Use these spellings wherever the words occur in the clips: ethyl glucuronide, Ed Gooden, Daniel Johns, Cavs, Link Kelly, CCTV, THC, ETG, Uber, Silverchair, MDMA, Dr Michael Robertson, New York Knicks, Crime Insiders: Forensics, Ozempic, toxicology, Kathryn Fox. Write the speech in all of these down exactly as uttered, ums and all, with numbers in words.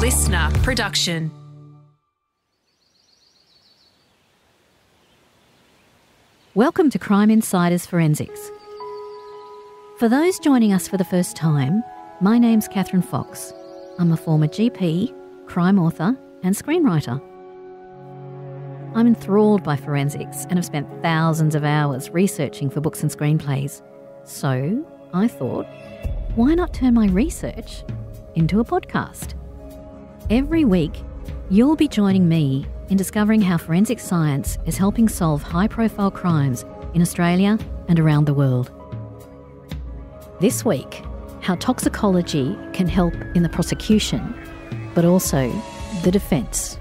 listener production. Welcome to Crime Insiders Forensics. For those joining us for the first time, my name's Kathryn Fox. I'm a former G P, crime author and screenwriter. I'm enthralled by forensics and have spent thousands of hours researching for books and screenplays. So I thought, why not turn my research into a podcast? Every week, you'll be joining me in discovering how forensic science is helping solve high-profile crimes in Australia and around the world. This week, how toxicology can help in the prosecution, but also the defence.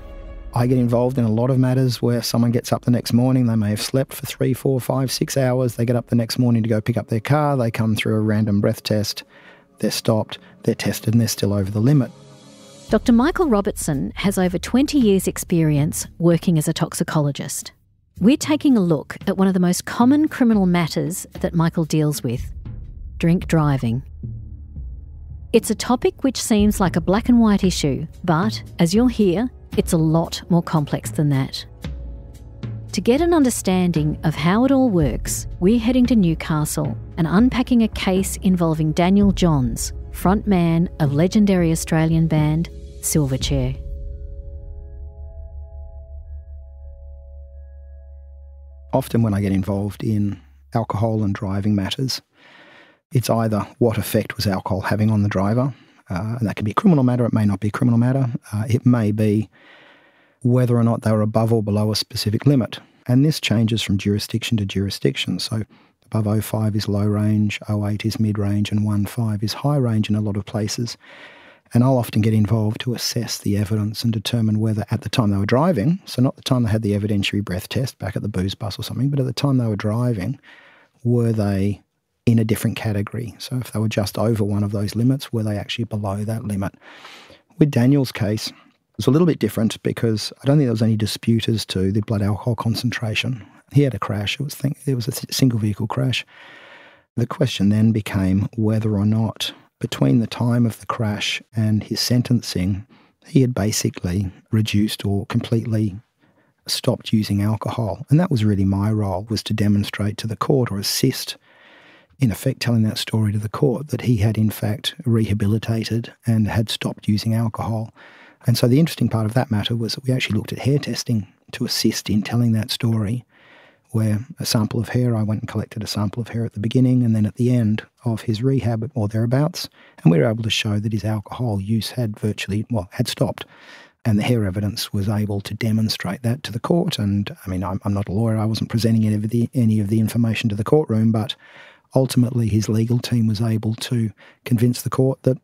I get involved in a lot of matters where someone gets up the next morning, they may have slept for three, four, five, six hours, they get up the next morning to go pick up their car, they come through a random breath test, they're stopped, they're tested and they're still over the limit. Dr Michael Robertson has over twenty years' experience working as a toxicologist. We're taking a look at one of the most common criminal matters that Michael deals with, drink driving. It's a topic which seems like a black and white issue, but as you'll hear, it's a lot more complex than that. To get an understanding of how it all works, we're heading to Newcastle and unpacking a case involving Daniel Johns, frontman of legendary Australian band Silverchair. Often when I get involved in alcohol and driving matters, it's either what effect was alcohol having on the driver, Uh, and that can be a criminal matter, it may not be a criminal matter. Uh, it may be whether or not they were above or below a specific limit. And this changes from jurisdiction to jurisdiction. So above oh five is low range, oh eight is mid-range, and one point five is high range in a lot of places. And I'll often get involved to assess the evidence and determine whether at the time they were driving, so not the time they had the evidentiary breath test back at the booze bus or something, but at the time they were driving, were they in a different category. So if they were just over one of those limits, were they actually below that limit? With Daniel's case, it's a little bit different because I don't think there was any dispute as to the blood alcohol concentration. He had a crash. It was, think, it was a single vehicle crash. The question then became whether or not between the time of the crash and his sentencing, he had basically reduced or completely stopped using alcohol. And that was really my role, was to demonstrate to the court or assist, in effect telling that story to the court, that he had in fact rehabilitated and had stopped using alcohol. And so the interesting part of that matter was that we actually looked at hair testing to assist in telling that story, where a sample of hair, I went and collected a sample of hair at the beginning and then at the end of his rehab or thereabouts, and we were able to show that his alcohol use had virtually, well, had stopped. And the hair evidence was able to demonstrate that to the court. And I mean, I'm, I'm not a lawyer, I wasn't presenting any of the, any of the information to the courtroom, but ultimately, his legal team was able to convince the court that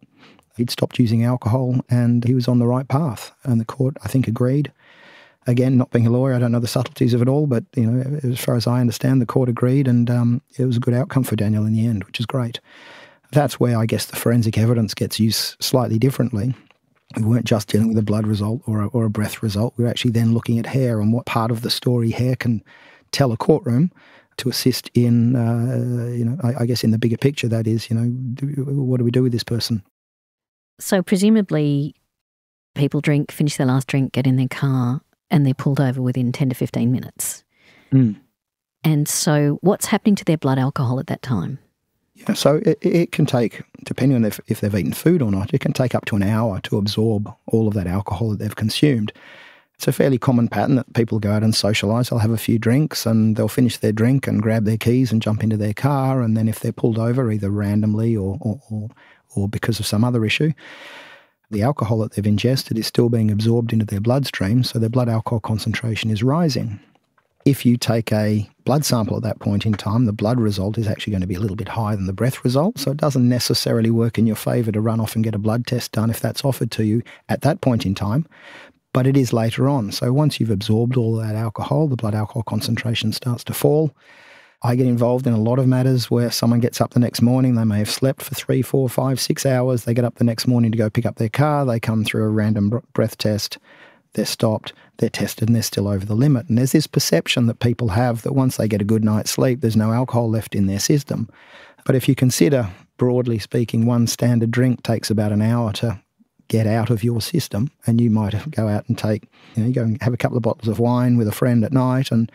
he'd stopped using alcohol and he was on the right path. And the court, I think, agreed. Again, not being a lawyer, I don't know the subtleties of it all, but you know, as far as I understand, the court agreed, and um, it was a good outcome for Daniel in the end, which is great. That's where I guess the forensic evidence gets used slightly differently. We weren't just dealing with a blood result or a, or a breath result. We were actually then looking at hair and what part of the story hair can tell a courtroom, to assist in, uh, you know, I, I guess in the bigger picture, that is, you know, do, what do we do with this person? So presumably people drink, finish their last drink, get in their car, and they're pulled over within ten to fifteen minutes. Mm. And so what's happening to their blood alcohol at that time? Yeah, so it, it can take, depending on if, if they've eaten food or not, it can take up to an hour to absorb all of that alcohol that they've consumed. It's a fairly common pattern that people go out and socialise. They'll have a few drinks and they'll finish their drink and grab their keys and jump into their car. And then if they're pulled over, either randomly or, or, or, or because of some other issue, the alcohol that they've ingested is still being absorbed into their bloodstream, so their blood alcohol concentration is rising. If you take a blood sample at that point in time, the blood result is actually going to be a little bit higher than the breath result, so it doesn't necessarily work in your favour to run off and get a blood test done if that's offered to you at that point in time. But it is later on. So once you've absorbed all that alcohol, the blood alcohol concentration starts to fall. I get involved in a lot of matters where someone gets up the next morning, they may have slept for three, four, five, six hours, they get up the next morning to go pick up their car, they come through a random breath test, they're stopped, they're tested and they're still over the limit. And there's this perception that people have that once they get a good night's sleep, there's no alcohol left in their system. But if you consider, broadly speaking, one standard drink takes about an hour to get out of your system. And you might go out and take, you know, you go and have a couple of bottles of wine with a friend at night, and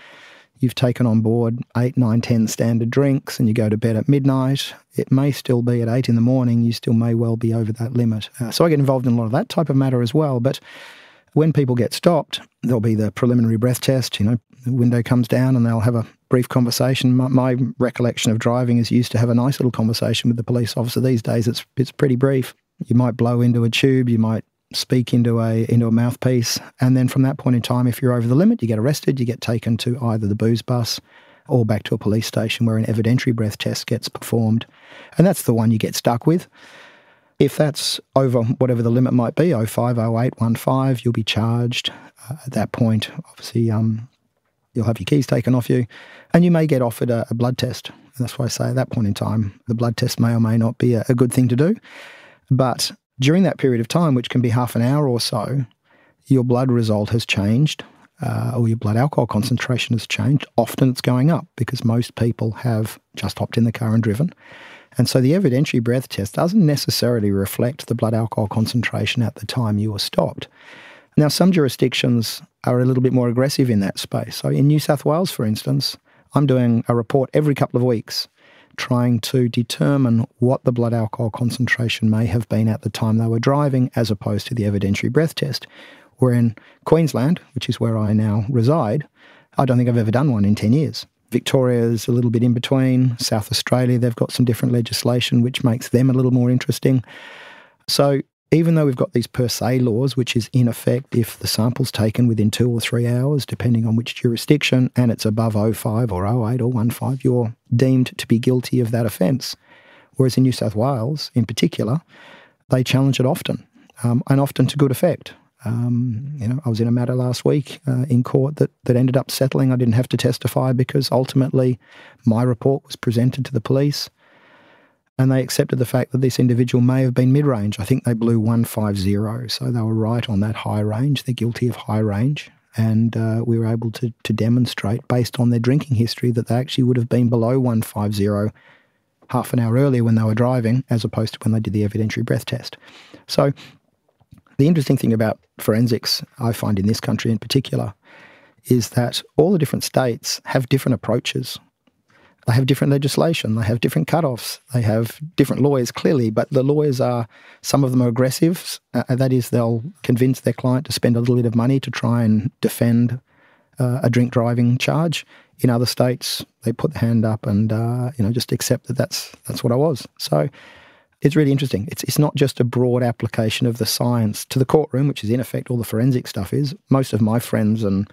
you've taken on board eight, nine, ten standard drinks, and you go to bed at midnight. It may still be at eight in the morning. You still may well be over that limit. Uh, so I get involved in a lot of that type of matter as well. But when people get stopped, there'll be the preliminary breath test. You know, the window comes down and they'll have a brief conversation. My, my recollection of driving is you used to have a nice little conversation with the police officer. These days, it's it's pretty brief. You might blow into a tube, you might speak into a into a mouthpiece, and then from that point in time, if you're over the limit, you get arrested, you get taken to either the booze bus or back to a police station where an evidentiary breath test gets performed. And that's the one you get stuck with. If that's over whatever the limit might be, oh five, oh eight, one five, you'll be charged. Uh, at that point, obviously, um, you'll have your keys taken off you, and you may get offered a, a blood test. And that's why I say at that point in time, the blood test may or may not be a, a good thing to do. But during that period of time, which can be half an hour or so, your blood result has changed uh, or your blood alcohol concentration has changed. Often it's going up because most people have just hopped in the car and driven. And so the evidentiary breath test doesn't necessarily reflect the blood alcohol concentration at the time you were stopped. Now, some jurisdictions are a little bit more aggressive in that space. So in New South Wales, for instance, I'm doing a report every couple of weeks trying to determine what the blood alcohol concentration may have been at the time they were driving as opposed to the evidentiary breath test. Where in Queensland, which is where I now reside, I don't think I've ever done one in ten years. Victoria's a little bit in between. South Australia, they've got some different legislation which makes them a little more interesting. So even though we've got these per se laws, which is in effect if the sample's taken within two or three hours, depending on which jurisdiction, and it's above oh five or oh eight or one five, you're deemed to be guilty of that offence. Whereas in New South Wales, in particular, they challenge it often, um, and often to good effect. Um, you know, I was in a matter last week uh, in court that, that ended up settling. I didn't have to testify because ultimately my report was presented to the police. And they accepted the fact that this individual may have been mid-range. I think they blew one fifty, so they were right on that high range. They're guilty of high range. And uh, we were able to, to demonstrate, based on their drinking history, that they actually would have been below one fifty half an hour earlier when they were driving, as opposed to when they did the evidentiary breath test. So the interesting thing about forensics, I find in this country in particular, is that all the different states have different approaches. They have different legislation, they have different cutoffs, they have different lawyers clearly, but the lawyers are, some of them are aggressive, uh, that is they'll convince their client to spend a little bit of money to try and defend uh, a drink driving charge. In other states, they put the hand up and uh, you know, just accept that that's, that's what I was. So it's really interesting. It's, it's not just a broad application of the science to the courtroom, which is in effect all the forensic stuff is. Most of my friends and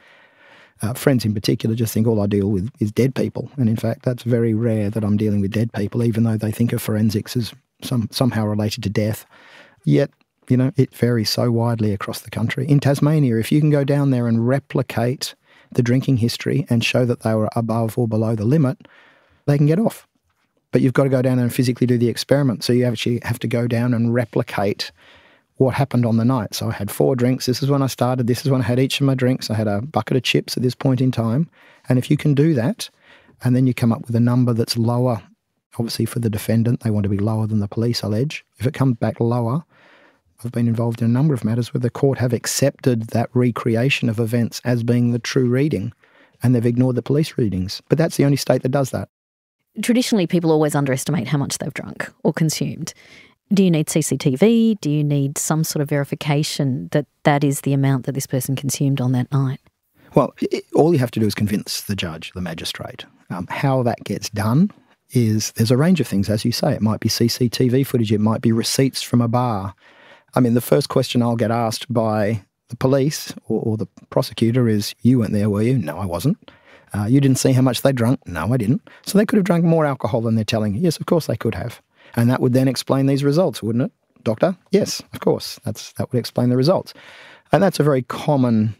Uh, friends in particular just think all I deal with is dead people. And in fact, that's very rare that I'm dealing with dead people, even though they think of forensics as some, somehow related to death. Yet, you know, it varies so widely across the country. In Tasmania, if you can go down there and replicate the drinking history and show that they were above or below the limit, they can get off. But you've got to go down there and physically do the experiment. So you actually have to go down and replicate what happened on the night. So I had four drinks. This is when I started. This is when I had each of my drinks. I had a bucket of chips at this point in time. And if you can do that, and then you come up with a number that's lower, obviously for the defendant, they want to be lower than the police allege. If it comes back lower, I've been involved in a number of matters where the court have accepted that recreation of events as being the true reading, and they've ignored the police readings. But that's the only state that does that. Traditionally, people always underestimate how much they've drunk or consumed. Do you need C C T V? Do you need some sort of verification that that is the amount that this person consumed on that night? Well, it, all you have to do is convince the judge, the magistrate. Um, how that gets done is there's a range of things, as you say. It might be C C T V footage. It might be receipts from a bar. I mean, the first question I'll get asked by the police or, or the prosecutor is, you weren't there, were you? No, I wasn't. Uh, you didn't see how much they drank? No, I didn't. So they could have drunk more alcohol than they're telling you. Yes, of course they could have. And that would then explain these results, wouldn't it, doctor? Yes, of course. That's that would explain the results. And that's a very common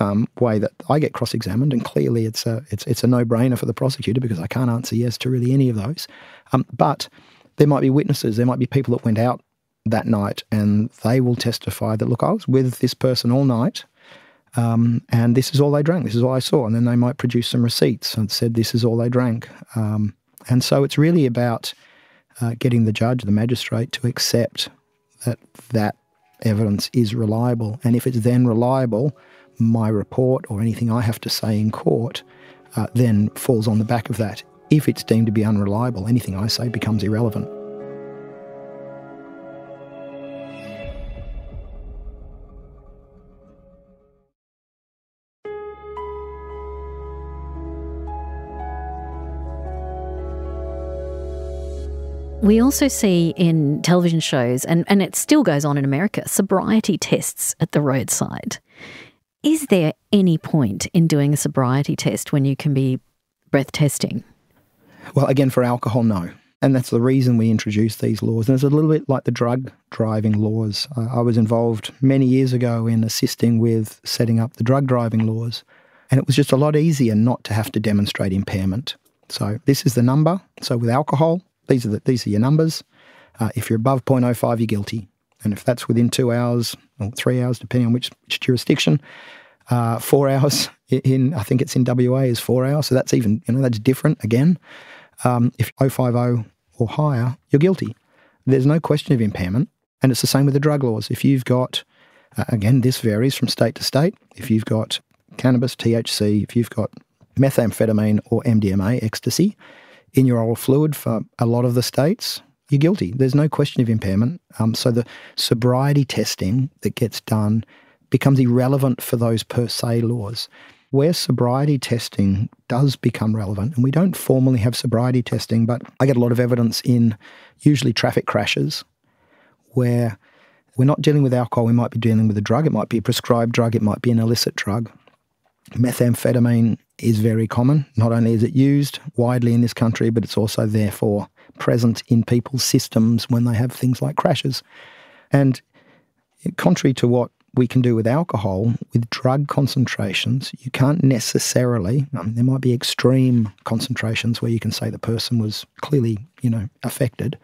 um, way that I get cross-examined, and clearly it's a, it's, it's a no-brainer for the prosecutor because I can't answer yes to really any of those. Um, but there might be witnesses, there might be people that went out that night and they will testify that, look, I was with this person all night um, and this is all they drank, this is all I saw. And then they might produce some receipts and said this is all they drank. Um, and so it's really about Uh, getting the judge, the magistrate, to accept that that evidence is reliable. And if it's then reliable, my report or anything I have to say in court uh, then falls on the back of that. If it's deemed to be unreliable, anything I say becomes irrelevant. We also see in television shows, and, and it still goes on in America, sobriety tests at the roadside. Is there any point in doing a sobriety test when you can be breath testing? Well, again, for alcohol, no. And that's the reason we introduced these laws. And it's a little bit like the drug driving laws. Uh, I was involved many years ago in assisting with setting up the drug driving laws. And it was just a lot easier not to have to demonstrate impairment. So this is the number. So with alcohol, These are, the, these are your numbers. Uh, if you're above zero point zero five, you're guilty. And if that's within two hours or three hours, depending on which, which jurisdiction, uh, four hours in, I think it's in W A is four hours. So that's even, you know, that's different again. Um, if zero point five zero or higher, you're guilty. There's no question of impairment. And it's the same with the drug laws. If you've got, uh, again, this varies from state to state. If you've got cannabis, T H C, if you've got methamphetamine or M D M A, ecstasy, in your oral fluid for a lot of the states, you're guilty. There's no question of impairment. Um, so the sobriety testing that gets done becomes irrelevant for those per se laws. Where sobriety testing does become relevant, and we don't formally have sobriety testing, but I get a lot of evidence in usually traffic crashes where we're not dealing with alcohol, we might be dealing with a drug. It might be a prescribed drug, it might be an illicit drug. Methamphetamine is very common. Not only is it used widely in this country, but it's also therefore present in people's systems when they have things like crashes. And contrary to what we can do with alcohol, with drug concentrations, you can't necessarily, I mean, there might be extreme concentrations where you can say the person was clearly, you know, affected,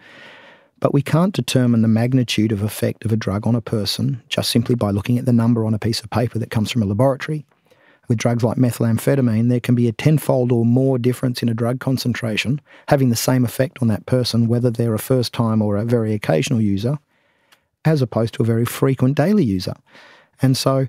but we can't determine the magnitude of effect of a drug on a person just simply by looking at the number on a piece of paper that comes from a laboratory. With drugs like methamphetamine, there can be a tenfold or more difference in a drug concentration having the same effect on that person, whether they're a first-time or a very occasional user, as opposed to a very frequent daily user. And so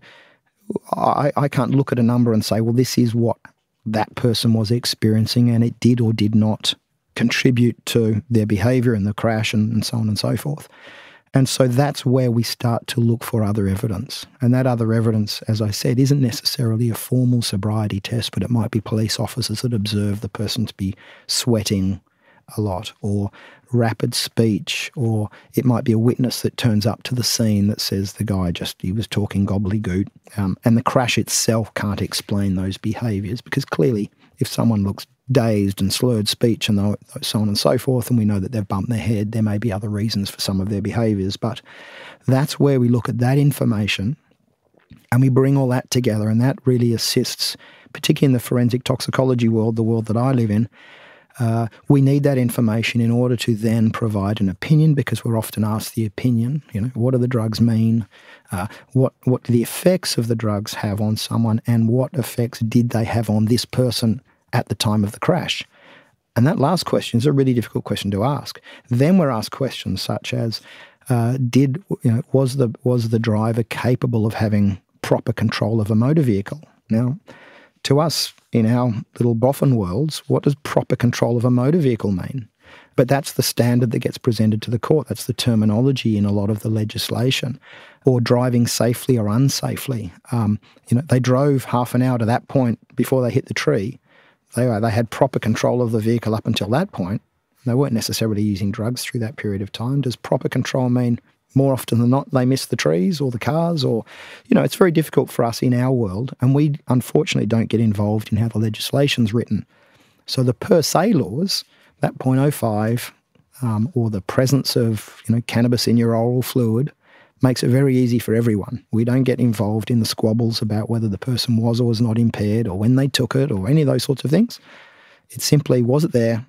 I, I can't look at a number and say, well, this is what that person was experiencing and it did or did not contribute to their behaviour and the crash and, and so on and so forth. And so that's where we start to look for other evidence. And that other evidence, as I said, isn't necessarily a formal sobriety test, but it might be police officers that observe the person to be sweating a lot, or rapid speech, or it might be a witness that turns up to the scene that says the guy just, he was talking gobbledygook. Um, and the crash itself can't explain those behaviours, because clearly if someone looks dazed and slurred speech and so on and so forth, and we know that they've bumped their head, there may be other reasons for some of their behaviours. But that's where we look at that information and we bring all that together, and that really assists, particularly in the forensic toxicology world, the world that I live in. Uh, we need that information in order to then provide an opinion, because we're often asked the opinion, you know, what do the drugs mean? Uh, what, what do the effects of the drugs have on someone, and what effects did they have on this person at the time of the crash? And that last question is a really difficult question to ask. Then we're asked questions such as, uh, did, you know, was the, was the driver capable of having proper control of a motor vehicle? Now, to us, in our little boffin worlds, what does proper control of a motor vehicle mean? But that's the standard that gets presented to the court. That's the terminology in a lot of the legislation. Or driving safely or unsafely. Um, you know, they drove half an hour to that point before they hit the tree. They, were, they had proper control of the vehicle up until that point. They weren't necessarily using drugs through that period of time. Does proper control mean more often than not they miss the trees or the cars? Or, you know, it's very difficult for us in our world, and we unfortunately don't get involved in how the legislation's written. So the per se laws, that zero point zero five um, or the presence of, you know, cannabis in your oral fluid, makes it very easy for everyone. We don't get involved in the squabbles about whether the person was or was not impaired, or when they took it, or any of those sorts of things. It's simply, was it there?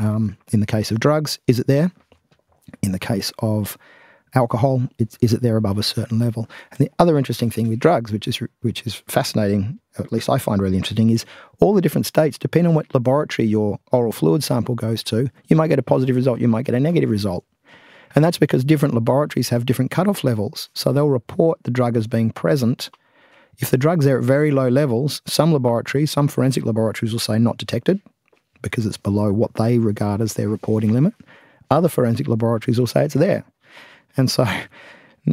Um, in the case of drugs, is it there? In the case of alcohol, it's, is it there above a certain level? And the other interesting thing with drugs, which is, which is fascinating, or at least I find really interesting, is all the different states, depending on what laboratory your oral fluid sample goes to, you might get a positive result, you might get a negative result. And that's because different laboratories have different cutoff levels. So they'll report the drug as being present. If the drug's there at very low levels, some laboratories, some forensic laboratories will say not detected because it's below what they regard as their reporting limit. Other forensic laboratories will say it's there. And so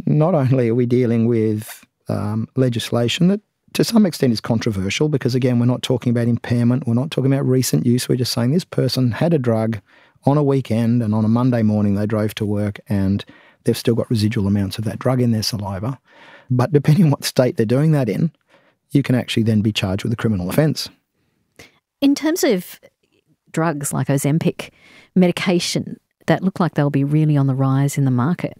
not only are we dealing with um, legislation that to some extent is controversial because, again, we're not talking about impairment, we're not talking about recent use, we're just saying this person had a drug on a weekend and on a Monday morning they drove to work and they've still got residual amounts of that drug in their saliva. But depending on what state they're doing that in, you can actually then be charged with a criminal offence. In terms of drugs like Ozempic, medication that look like they'll be really on the rise in the market,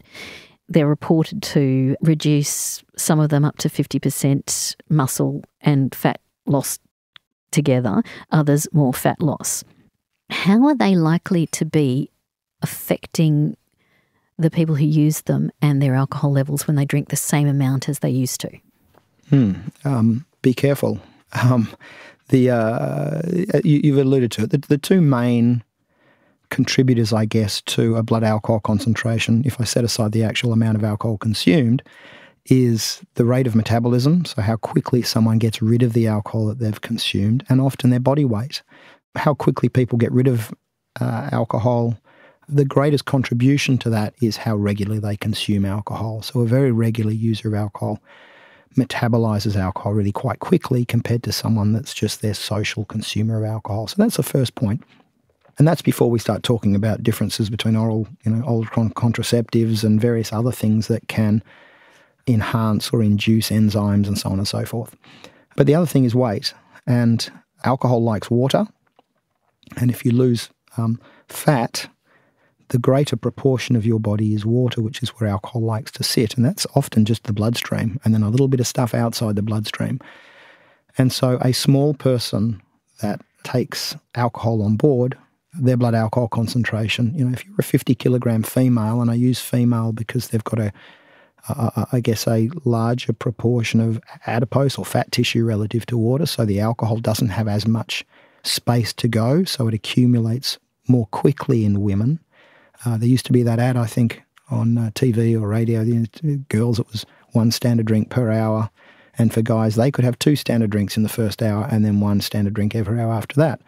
they're reported to reduce, some of them up to fifty percent muscle and fat loss together, others more fat loss. How are they likely to be affecting the people who use them and their alcohol levels when they drink the same amount as they used to? Hmm. Um, be careful. Um, the uh, you, you've alluded to it. The, the two main contributors, I guess, to a blood alcohol concentration, if I set aside the actual amount of alcohol consumed, is the rate of metabolism, so how quickly someone gets rid of the alcohol that they've consumed, and often their body weight. How quickly people get rid of uh, alcohol, the greatest contribution to that is how regularly they consume alcohol. So a very regular user of alcohol metabolises alcohol really quite quickly compared to someone that's just their social consumer of alcohol. So that's the first point. And that's before we start talking about differences between oral, you know, oral contraceptives and various other things that can enhance or induce enzymes and so on and so forth. But the other thing is weight. And alcohol likes water. And if you lose um, fat, the greater proportion of your body is water, which is where alcohol likes to sit. And that's often just the bloodstream and then a little bit of stuff outside the bloodstream. And so a small person that takes alcohol on board, their blood alcohol concentration, you know, if you're a fifty kilogram female, and I use female because they've got a, a, I guess, a larger proportion of adipose or fat tissue relative to water, so the alcohol doesn't have as much space to go, so it accumulates more quickly in women. Uh, there used to be that ad, I think, on uh, T V or radio. The girls, it was one standard drink per hour. And for guys, they could have two standard drinks in the first hour and then one standard drink every hour after that.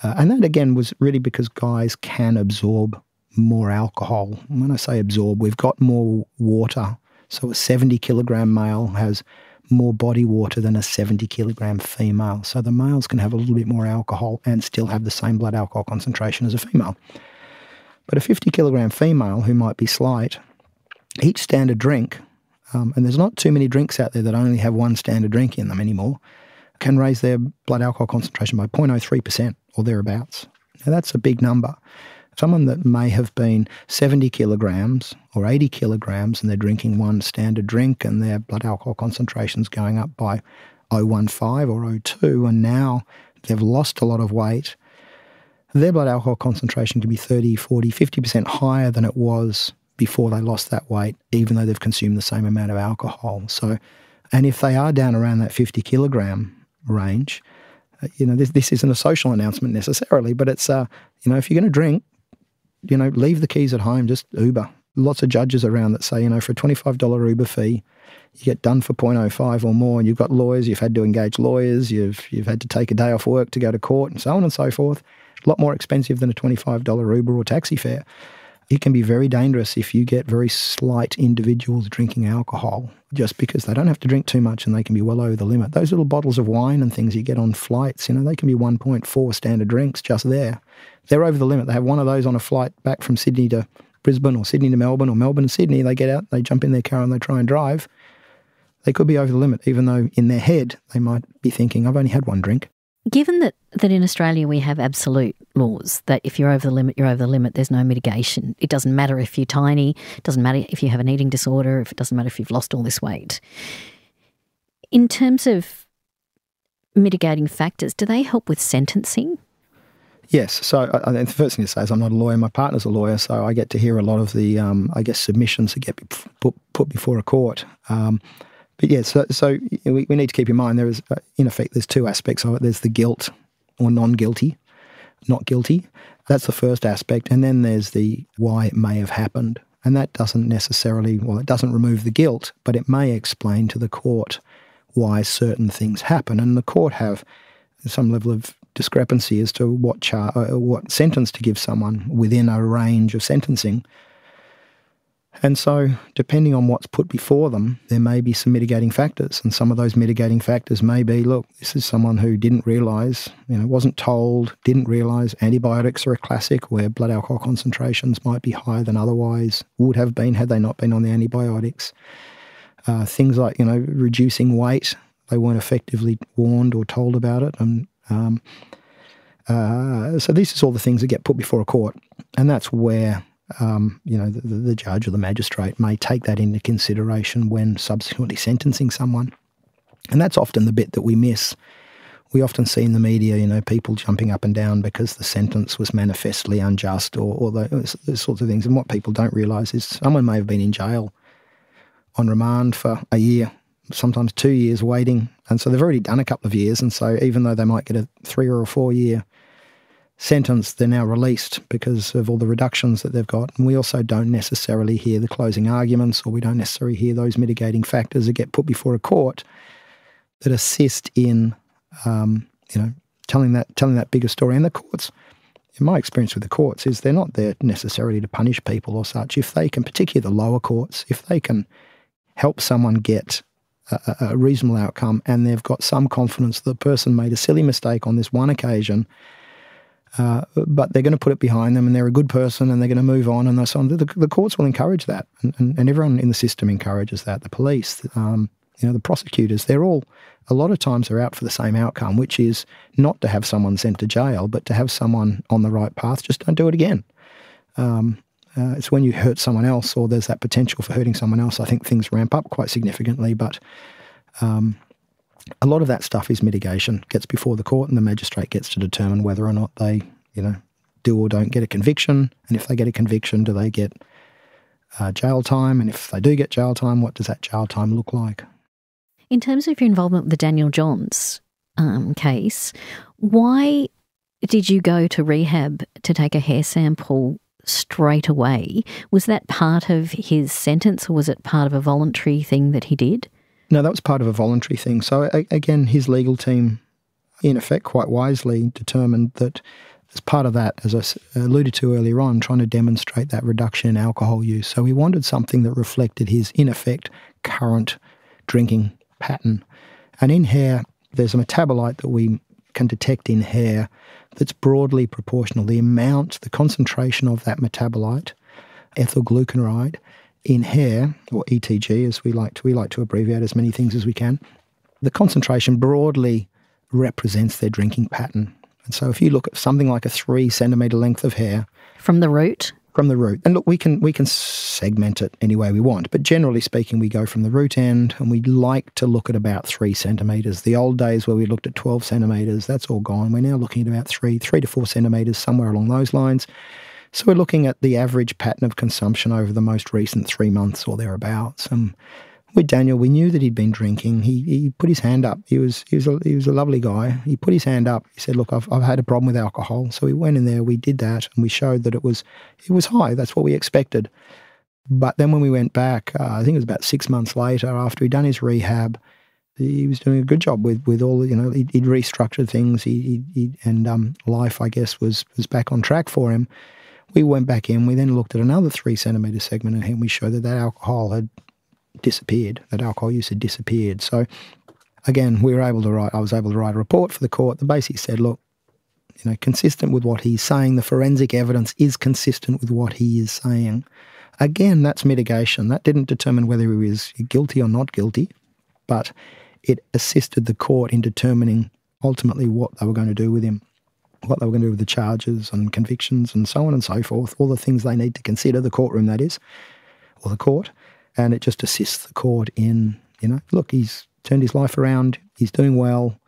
Uh, and that, again, was really because guys can absorb more alcohol. When I say absorb, we've got more water. So a seventy kilogram male has more body water than a seventy kilogram female. So the males can have a little bit more alcohol and still have the same blood alcohol concentration as a female. But a fifty kilogram female who might be slight, each standard drink, um, and there's not too many drinks out there that only have one standard drink in them anymore, can raise their blood alcohol concentration by zero point zero three percent or thereabouts. Now that's a big number. Someone that may have been seventy kilograms or eighty kilograms and they're drinking one standard drink and their blood alcohol concentration's going up by zero point one five or zero point two, and now they've lost a lot of weight, their blood alcohol concentration can be thirty, forty, fifty percent higher than it was before they lost that weight, even though they've consumed the same amount of alcohol. So, and if they are down around that fifty kilogram range, you know, this, this isn't a social announcement necessarily, but it's, uh, you know, if you're going to drink, you know, leave the keys at home, just Uber. Lots of judges around that say, you know, for a twenty-five dollar Uber fee, you get done for zero point zero five or more, and you've got lawyers, you've had to engage lawyers, you've, you've had to take a day off work to go to court and so on and so forth. A lot more expensive than a twenty-five dollar Uber or taxi fare. It can be very dangerous if you get very slight individuals drinking alcohol just because they don't have to drink too much and they can be well over the limit. Those little bottles of wine and things you get on flights, you know, they can be one point four standard drinks just there. They're over the limit. They have one of those on a flight back from Sydney to Brisbane or Sydney to Melbourne or Melbourne to Sydney. They get out, they jump in their car and they try and drive. They could be over the limit, even though in their head they might be thinking, I've only had one drink. Given that, that in Australia we have absolute laws, that if you're over the limit, you're over the limit, there's no mitigation. It doesn't matter if you're tiny, it doesn't matter if you have an eating disorder, if it doesn't matter if you've lost all this weight. In terms of mitigating factors, do they help with sentencing? Yes. So I, I, the first thing to say is I'm not a lawyer, my partner's a lawyer, so I get to hear a lot of the, um, I guess, submissions that get put, put before a court. Um But yeah, so, so we, we need to keep in mind there is, uh, in effect, there's two aspects of it. There's the guilt or non-guilty, not guilty. That's the first aspect. And then there's the why it may have happened. And that doesn't necessarily, well, it doesn't remove the guilt, but it may explain to the court why certain things happen. And the court have some level of discrepancy as to what, char or what sentence to give someone within a range of sentencing. And so, depending on what's put before them, there may be some mitigating factors. And some of those mitigating factors may be, look, this is someone who didn't realise, you know, wasn't told, didn't realise antibiotics are a classic where blood alcohol concentrations might be higher than otherwise would have been had they not been on the antibiotics. Uh, things like, you know, reducing weight, they weren't effectively warned or told about it. And um, uh, so these are all the things that get put before a court. And that's where... Um, you know, the, the judge or the magistrate may take that into consideration when subsequently sentencing someone. And that's often the bit that we miss. We often see in the media, you know, people jumping up and down because the sentence was manifestly unjust or, or those, those sorts of things. And what people don't realise is someone may have been in jail on remand for a year, sometimes two years waiting. And so they've already done a couple of years. And so even though they might get a three or a four year sentence, they're now released because of all the reductions that they've got. And we also don't necessarily hear the closing arguments, or we don't necessarily hear those mitigating factors that get put before a court that assist in, um, you know, telling that, telling that bigger story. And the courts, in my experience with the courts, is they're not there necessarily to punish people or such. If they can, particularly the lower courts, if they can help someone get a, a reasonable outcome and they've got some confidence that the person made a silly mistake on this one occasion, Uh, but they're going to put it behind them and they're a good person and they're going to move on and so on. The, the courts will encourage that, and, and, and everyone in the system encourages that. The police, um, you know, the prosecutors, they're all, a lot of times they're out for the same outcome, which is not to have someone sent to jail, but to have someone on the right path. Just don't do it again. Um, uh, it's when you hurt someone else or there's that potential for hurting someone else, I think things ramp up quite significantly. But um a lot of that stuff is mitigation, gets before the court, and the magistrate gets to determine whether or not they, you know, do or don't get a conviction. And if they get a conviction, do they get uh, jail time? And if they do get jail time, what does that jail time look like? In terms of your involvement with the Daniel Johns um, case, why did you go to rehab to take a hair sample straight away? Was that part of his sentence, or was it part of a voluntary thing that he did? No, that was part of a voluntary thing. So again, his legal team, in effect, quite wisely determined that as part of that, as I alluded to earlier on, trying to demonstrate that reduction in alcohol use. So we wanted something that reflected his, in effect, current drinking pattern. And in hair, there's a metabolite that we can detect in hair that's broadly proportional. The amount, the concentration of that metabolite, ethyl glucuronide, in hair, or E T G, as we like to, we like to abbreviate as many things as we can, the concentration broadly represents their drinking pattern. And so if you look at something like a three centimetre length of hair... From the root? From the root. And look, we can, we can segment it any way we want, but generally speaking, we go from the root end, and we like to look at about three centimetres. The old days where we looked at twelve centimetres, that's all gone. We're now looking at about three, three to four centimetres, somewhere along those lines. So we're looking at the average pattern of consumption over the most recent three months or thereabouts. And with Daniel, we knew that he'd been drinking. He, he put his hand up. He was, he, was a, he was a lovely guy. He put his hand up. He said, look, I've, I've had a problem with alcohol. So we went in there, we did that, and we showed that it was, it was high. That's what we expected. But then when we went back, uh, I think it was about six months later, after he'd done his rehab, he was doing a good job with, with all, you know, he'd, he'd restructured things he, he, and um, life, I guess, was, was back on track for him. We went back in, we then looked at another three centimetre segment in him. We showed that that alcohol had disappeared, that alcohol use had disappeared. So again, we were able to write, I was able to write a report for the court that basically said, look, you know, consistent with what he's saying, the forensic evidence is consistent with what he is saying. Again, that's mitigation. That didn't determine whether he was guilty or not guilty, but it assisted the court in determining ultimately what they were going to do with him, what they were going to do with the charges and convictions and so on and so forth, all the things they need to consider, the courtroom that is, or the court, and it just assists the court in, you know, look, he's turned his life around, he's doing well.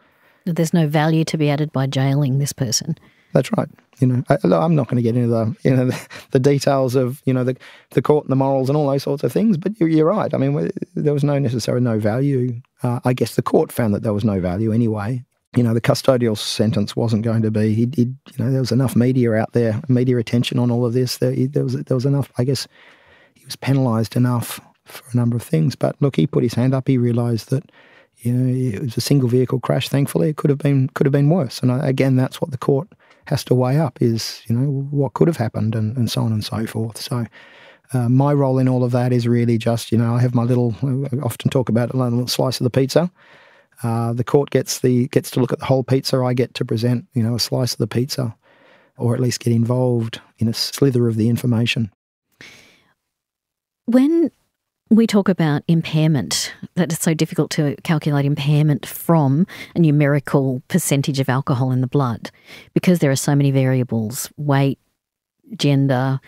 There's no value to be added by jailing this person. That's right. You know, I, I'm not going to get into the, you know, the, the details of, you know, the, the court and the morals and all those sorts of things, but you're, you're right. I mean, there was no necessary no value. Uh, I guess the court found that there was no value anyway. You know, the custodial sentence wasn't going to be, he'd, he'd, you know, there was enough media out there, media attention on all of this. There, there was, there was enough, I guess, he was penalised enough for a number of things. But look, he put his hand up. He realised that, you know, it was a single vehicle crash. Thankfully, it could have been could have been worse. And I, again, that's what the court has to weigh up: is, you know, what could have happened, and, and so on and so forth. So. Uh, my role in all of that is really just, you know, I have my little, I often talk about a little slice of the pizza. Uh, the court gets the gets to look at the whole pizza. I get to present, you know, a slice of the pizza, or at least get involved in a slither of the information. When we talk about impairment, that it's so difficult to calculate impairment from a numerical percentage of alcohol in the blood, because there are so many variables: weight, gender,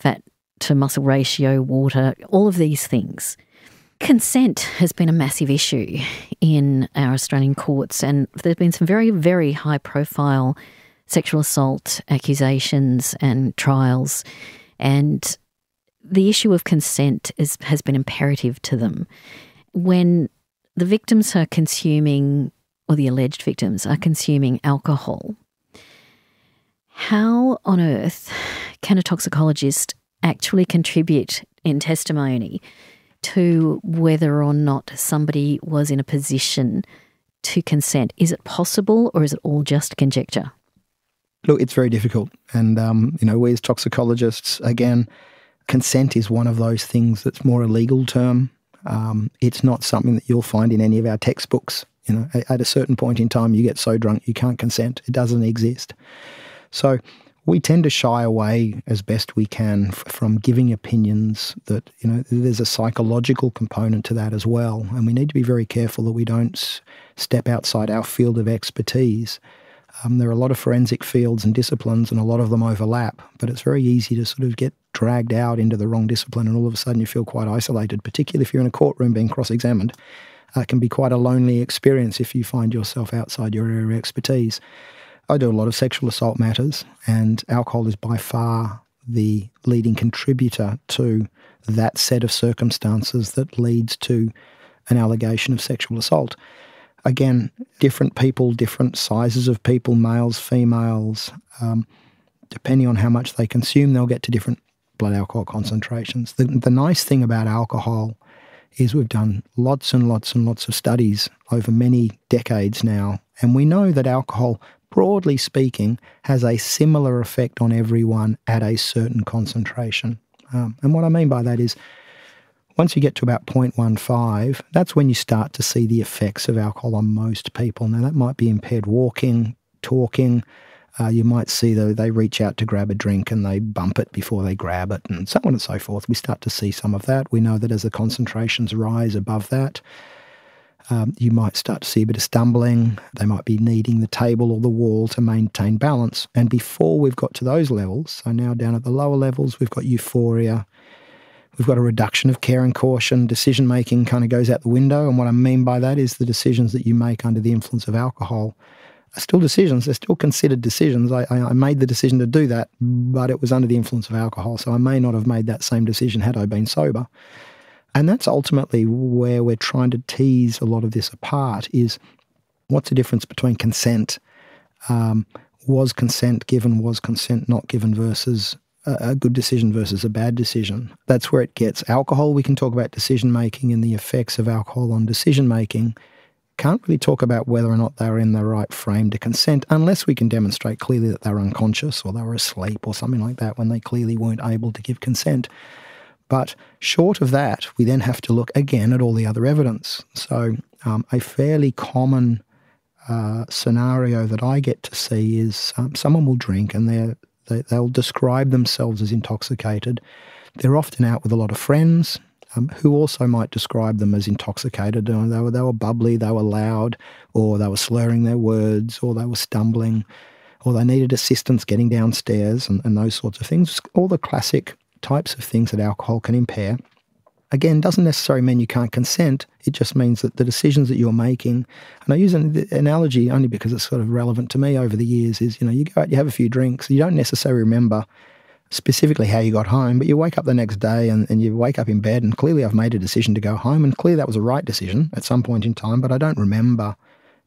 fat to muscle ratio, water, all of these things. Consent has been a massive issue in our Australian courts, and there's been some very, very high-profile sexual assault accusations and trials, and the issue of consent is, has been imperative to them. When the victims are consuming, or the alleged victims are consuming alcohol, how on earth can a toxicologist actually contribute in testimony to whether or not somebody was in a position to consent? Is it possible, or is it all just conjecture? Look, it's very difficult. And, um, you know, we as toxicologists, again, consent is one of those things that's more a legal term. Um, it's not something that you'll find in any of our textbooks. You know, at a certain point in time, you get so drunk you can't consent. It doesn't exist. So we tend to shy away as best we can from giving opinions that, you know, there's a psychological component to that as well. And we need to be very careful that we don't step outside our field of expertise. Um, there are a lot of forensic fields and disciplines, and a lot of them overlap, but it's very easy to sort of get dragged out into the wrong discipline, and all of a sudden you feel quite isolated, particularly if you're in a courtroom being cross-examined. Uh, it can be quite a lonely experience if you find yourself outside your area of expertise. I do a lot of sexual assault matters, and alcohol is by far the leading contributor to that set of circumstances that leads to an allegation of sexual assault. Again, different people, different sizes of people, males, females, um, depending on how much they consume, they'll get to different blood alcohol concentrations. The, the nice thing about alcohol is we've done lots and lots and lots of studies over many decades now, and we know that alcohol, broadly speaking, has a similar effect on everyone at a certain concentration. Um, and what I mean by that is, once you get to about zero point one five, that's when you start to see the effects of alcohol on most people. Now, that might be impaired walking, talking. Uh, you might see that they reach out to grab a drink and they bump it before they grab it, and so on and so forth. We start to see some of that. We know that as the concentrations rise above that, Um, you might start to see a bit of stumbling. They might be needing the table or the wall to maintain balance. And before we've got to those levels, so now down at the lower levels, we've got euphoria. We've got a reduction of care and caution. Decision-making kind of goes out the window. And what I mean by that is the decisions that you make under the influence of alcohol are still decisions. They're still considered decisions. I, I, I made the decision to do that, but it was under the influence of alcohol. So I may not have made that same decision had I been sober. And that's ultimately where we're trying to tease a lot of this apart, is what's the difference between consent, um, was consent given, was consent not given, versus a, a good decision versus a bad decision. That's where it gets. Alcohol, we can talk about decision-making and the effects of alcohol on decision-making. Can't really talk about whether or not they're in the right frame to consent, unless we can demonstrate clearly that they're unconscious or they were asleep or something like that, when they clearly weren't able to give consent. But short of that, we then have to look again at all the other evidence. So um, a fairly common uh, scenario that I get to see is um, someone will drink and they're, they, they'll describe themselves as intoxicated. They're often out with a lot of friends um, who also might describe them as intoxicated. They were, they were bubbly, they were loud, or they were slurring their words, or they were stumbling, or they needed assistance getting downstairs, and, and those sorts of things. All the classic types of things that alcohol can impair. Again, doesn't necessarily mean you can't consent. It just means that the decisions that you're making, and I use an analogy only because it's sort of relevant to me over the years, is, you know, you go out, you have a few drinks, you don't necessarily remember specifically how you got home, but you wake up the next day and, and you wake up in bed and clearly I've made a decision to go home, and clearly that was a right decision at some point in time, but I don't remember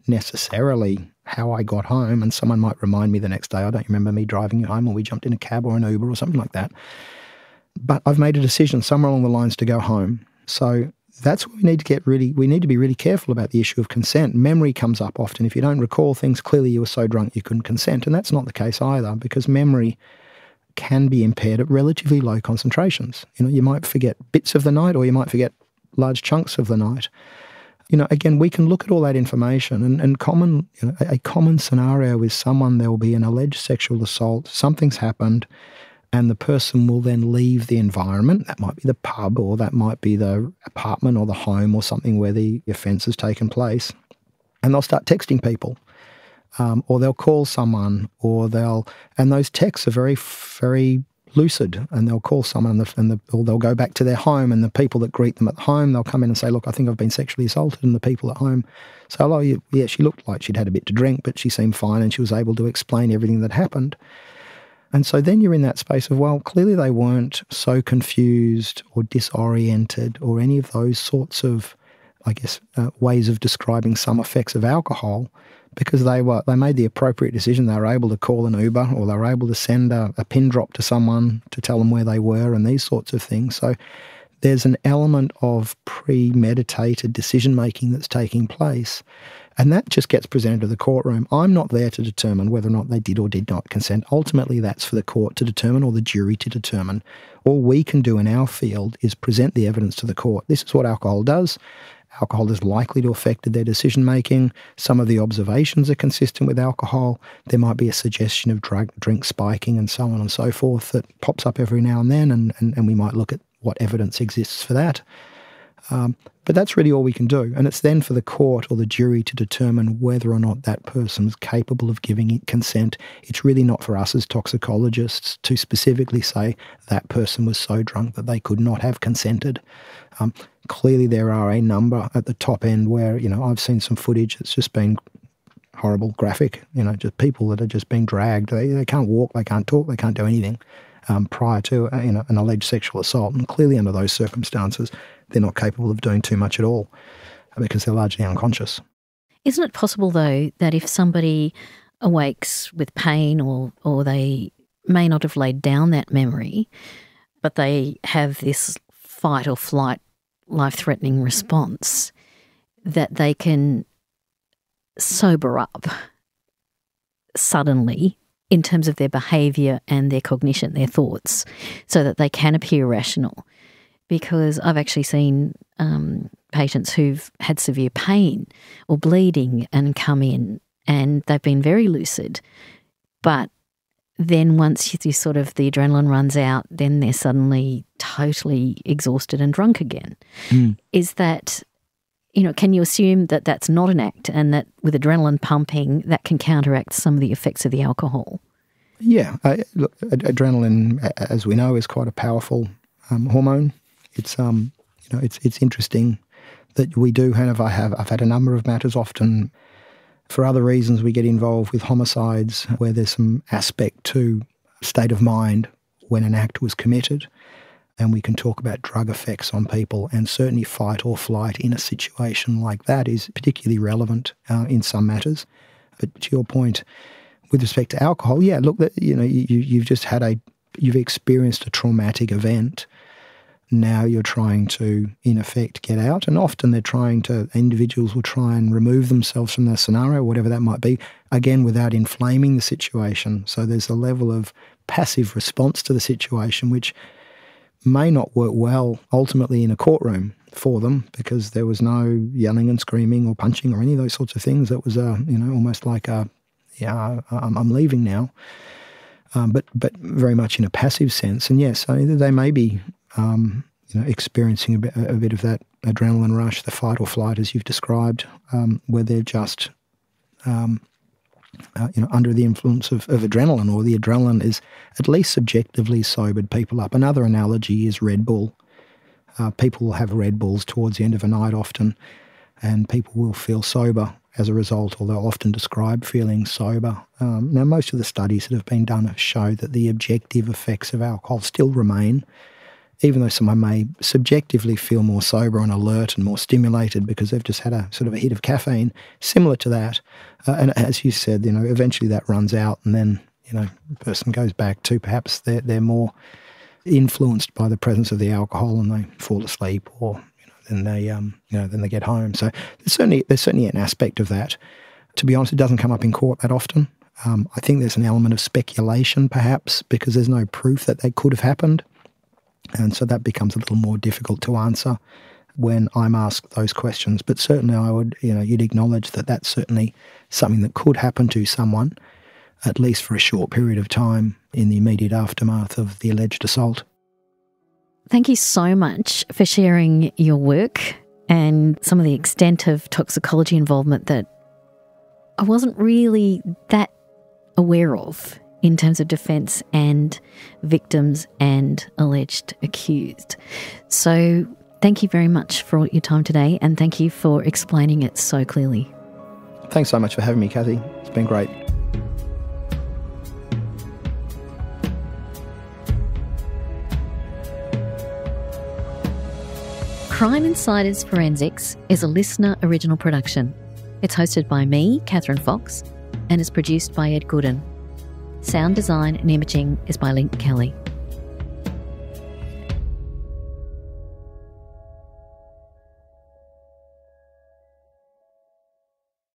necessarily how I got home, and someone might remind me the next day, I don't remember me driving you home, or we jumped in a cab or an Uber or something like that. But I've made a decision somewhere along the lines to go home. So that's what we need to get really, we need to be really careful about the issue of consent. Memory comes up often. If you don't recall things, clearly you were so drunk you couldn't consent. And that's not the case either, because memory can be impaired at relatively low concentrations. You know, you might forget bits of the night, or you might forget large chunks of the night. You know, again, we can look at all that information, and, and common, you know, a common scenario is someone, there will be an alleged sexual assault, something's happened, and the person will then leave the environment. That might be the pub, or that might be the apartment or the home or something where the offence has taken place, and they'll start texting people. Um, or they'll call someone, or they'll, and those texts are very, very lucid, and they'll call someone, and, the, and the, or they'll go back to their home, and the people that greet them at home, they'll come in and say, look, I think I've been sexually assaulted, and the people at home say, oh, yeah, she looked like she'd had a bit to drink, but she seemed fine, and she was able to explain everything that happened. And so then you're in that space of, well, clearly they weren't so confused or disoriented or any of those sorts of, I guess, uh, ways of describing some effects of alcohol, because they were they made the appropriate decision. They were able to call an Uber, or they were able to send a, a pin drop to someone to tell them where they were, and these sorts of things. So there's an element of premeditated decision-making that's taking place, and that just gets presented to the courtroom. I'm not there to determine whether or not they did or did not consent. Ultimately, that's for the court to determine, or the jury to determine. All we can do in our field is present the evidence to the court. This is what alcohol does. Alcohol is likely to affect their decision-making. Some of the observations are consistent with alcohol. There might be a suggestion of drug, drink spiking and so on and so forth that pops up every now and then, and, and, and we might look at what evidence exists for that. Um, but that's really all we can do. And it's then for the court or the jury to determine whether or not that person's capable of giving it consent. It's really not for us as toxicologists to specifically say that person was so drunk that they could not have consented. Um, clearly there are a number at the top end where, you know, I've seen some footage that's just been horrible, graphic, you know, just people that are just being dragged. They, they can't walk, they can't talk, they can't do anything. Um, prior to uh, you know, an alleged sexual assault. And clearly under those circumstances, they're not capable of doing too much at all because they're largely unconscious. Isn't it possible, though, that if somebody awakes with pain, or, or they may not have laid down that memory, but they have this fight or flight, life-threatening response, that they can sober up suddenly in terms of their behaviour and their cognition, their thoughts, so that they can appear rational? Because I've actually seen um, patients who've had severe pain or bleeding and come in, and they've been very lucid, but then once you, you sort of the adrenaline runs out, then they're suddenly totally exhausted and drunk again. Mm. Is that, you know, can you assume that that's not an act, and that with adrenaline pumping, that can counteract some of the effects of the alcohol? Yeah. Uh, look, ad adrenaline, as we know, is quite a powerful um, hormone. It's, um, you know, it's, it's interesting that we do have, I have, I've had a number of matters often for other reasons. We get involved with homicides where there's some aspect to state of mind when an act was committed. And we can talk about drug effects on people, and certainly fight or flight in a situation like that is particularly relevant uh, in some matters. But to your point, with respect to alcohol, yeah, look, that, you know, you, you've just had a, you've experienced a traumatic event. Now you're trying to, in effect, get out. And often they're trying to, individuals will try and remove themselves from their scenario, whatever that might be, again, without inflaming the situation. So there's a level of passive response to the situation, which may not work well ultimately in a courtroom for them, because there was no yelling and screaming or punching or any of those sorts of things. It was a, you know, almost like a, yeah, I'm, I'm leaving now, um, but but very much in a passive sense. And yes, I mean, they may be um, you know, experiencing a bit, a bit of that adrenaline rush, the fight or flight as you've described, um, where they're just um, Uh, you know, under the influence of, of adrenaline, or the adrenaline is at least subjectively sobered people up. Another analogy is Red Bull. Uh, people will have Red Bulls towards the end of a night often, and people will feel sober as a result, or they'll often describe feeling sober. Um, now, most of the studies that have been done show that the objective effects of alcohol still remain, even though someone may subjectively feel more sober and alert and more stimulated because they've just had a sort of a hit of caffeine, similar to that. Uh, and as you said, you know, eventually that runs out, and then, you know, the person goes back to perhaps their, their more influenced by the presence of the alcohol, and they fall asleep, or you know, then they um, you know then they get home. So there's certainly there's certainly an aspect of that. To be honest, it doesn't come up in court that often. Um, I think there's an element of speculation, perhaps, because there's no proof that they could have happened. And so that becomes a little more difficult to answer when I'm asked those questions. But certainly I would, you know, you'd acknowledge that that's certainly something that could happen to someone, at least for a short period of time in the immediate aftermath of the alleged assault. Thank you so much for sharing your work and some of the extent of toxicology involvement that I wasn't really that aware of in terms of defence and victims and alleged accused. So thank you very much for all your time today, and thank you for explaining it so clearly. Thanks so much for having me, Kathy. It's been great. Crime Insiders Forensics is a listener original production. It's hosted by me, Kathryn Fox, and is produced by Ed Gooden. Sound design and imaging is by Link Kelly.